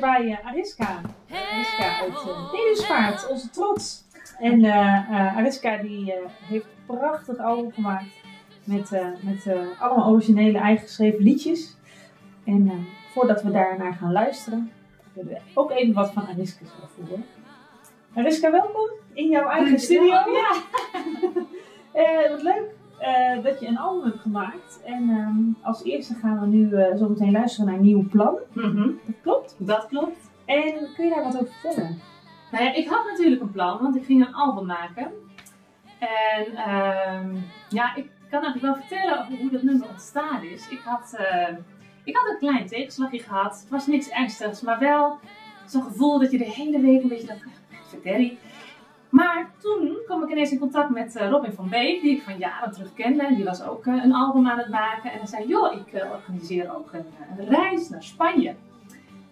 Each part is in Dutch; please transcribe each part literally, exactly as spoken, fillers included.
Bij Ariska. Ariska uit uh, Dedemsvaart, onze trots. En uh, uh, Ariska die uh, heeft een prachtig album gemaakt met, uh, met uh, allemaal originele eigen geschreven liedjes. En uh, voordat we daarnaar gaan luisteren, willen we ook even wat van Ariska voeren. Ariska, welkom in jouw eigen studio. Ja. Ja. uh, wat leuk uh, dat je een album hebt gemaakt. En um, als eerste gaan we nu uh, zo meteen luisteren naar Nieuw Plan. Mm-hmm. Klopt? Dat klopt. En kun je daar wat over vertellen? Nou ja, ik had natuurlijk een plan, want ik ging een album maken. En uh, ja, ik kan eigenlijk wel vertellen over hoe dat nummer ontstaan is. Ik had, uh, ik had een klein tegenslagje gehad. Het was niks ernstigs, maar wel zo'n gevoel dat je de hele week een beetje dacht, verderi. Maar toen kwam ik ineens in contact met Robin van Beek, die ik van jaren terug kende. En die was ook een album aan het maken. En hij zei, joh, ik organiseer ook een, een reis naar Spanje.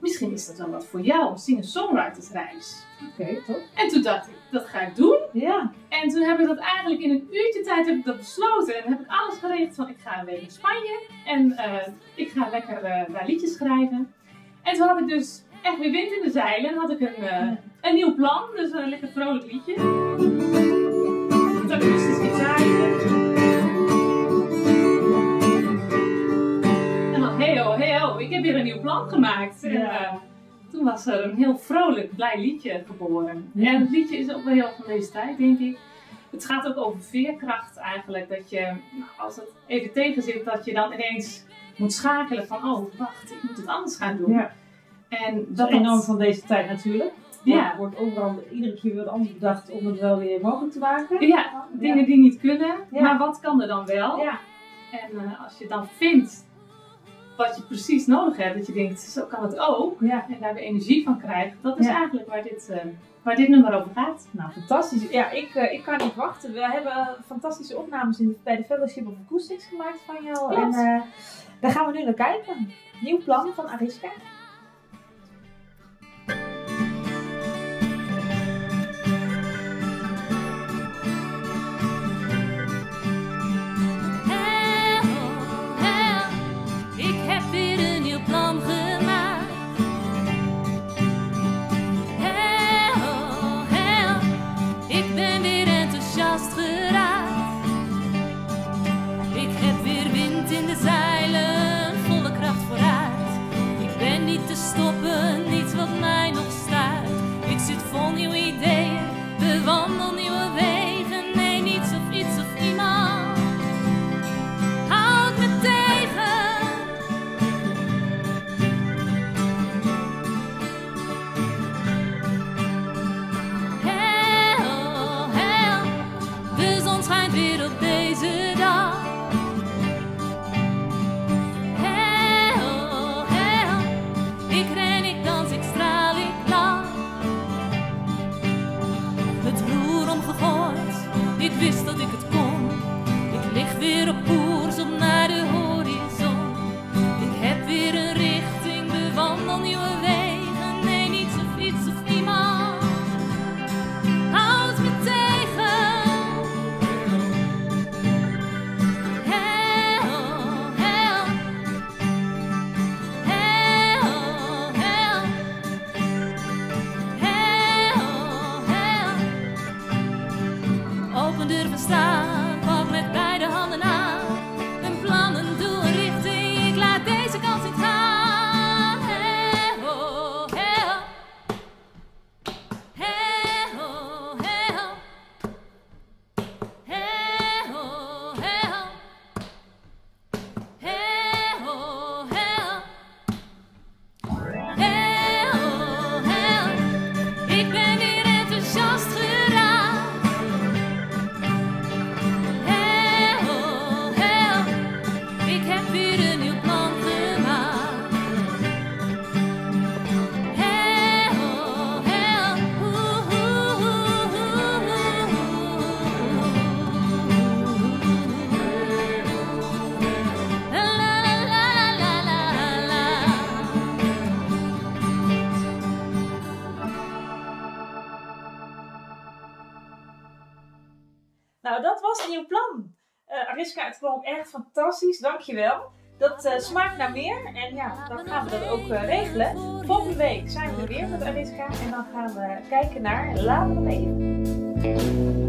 Misschien is dat wel wat voor jou, een singer-songwritersreis. Oké, okay, top. En toen dacht ik, dat ga ik doen. Ja. En toen heb ik dat eigenlijk in een uurtje tijd heb ik dat besloten. En heb ik alles geregeld van, ik ga een week naar Spanje. En uh, ik ga lekker uh, daar liedjes schrijven. En toen had ik dus echt weer wind in de zeilen. En had ik een, uh, een nieuw plan, dus een lekker vrolijk liedje. Met akoestisch gitaarje. Ik heb weer een nieuw plan gemaakt. En, ja. uh, toen was er een heel vrolijk, blij liedje geboren. Ja. En het liedje is ook wel heel van deze tijd, denk ik. Het gaat ook over veerkracht eigenlijk. Dat je, nou, als het even tegen zit, dat je dan ineens moet schakelen van, oh wacht, ik moet het anders gaan doen. Ja. En dat is enorm van deze tijd natuurlijk. Ja. Ja. Wordt overal iedere keer weer anders bedacht om het wel weer mogelijk te maken. Ja, ja. Dingen die niet kunnen. Ja. Maar wat kan er dan wel? Ja. En uh, als je het dan vindt wat je precies nodig hebt, dat je denkt, zo kan het ook, ja. En daar weer energie van krijgt. Dat is ja. eigenlijk waar dit, uh, waar dit nummer over gaat. Nou, fantastisch. Ja, ik, uh, ik kan niet wachten. We hebben fantastische opnames in, bij The Fellowship of Acoustics gemaakt van jou. Yes. En uh, daar gaan we nu naar kijken. Nieuw plan van Ariska. Ik ren, ik dans, ik straal, ik lach. Nou, dat was Nieuw Plan. Uh, Ariska, het klonk echt fantastisch. Dankjewel. Dat uh, smaakt naar meer. En ja, dan gaan we dat ook uh, regelen. Volgende week zijn we er weer met Ariska. En dan gaan we kijken naar Laat me nog even.